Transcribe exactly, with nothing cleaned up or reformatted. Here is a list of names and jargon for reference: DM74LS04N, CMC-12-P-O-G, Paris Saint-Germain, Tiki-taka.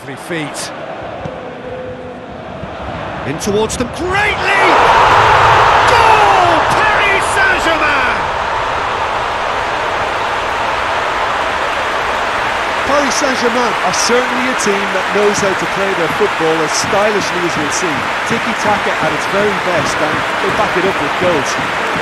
lovely feet. In towards them, greatly! Goal! Paris Saint-Germain! Paris Saint-Germain are certainly a team that knows how to play their football as stylishly as we'll see. Tiki-taka at its very best, and they back it up with goals.